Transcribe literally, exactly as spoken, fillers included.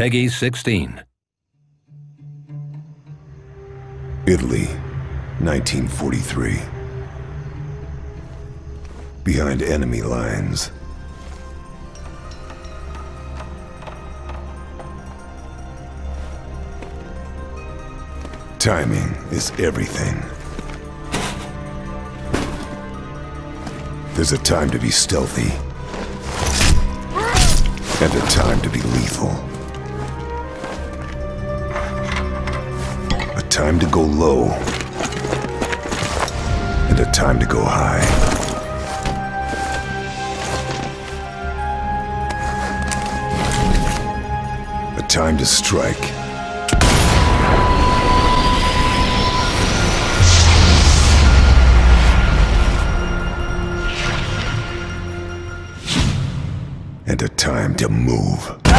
Peggy sixteen. Italy, nineteen forty-three. Behind enemy lines. Timing is everything. There's a time to be stealthy, and a time to be lethal. A time to go low, and a time to go high. A time to strike. And a time to move.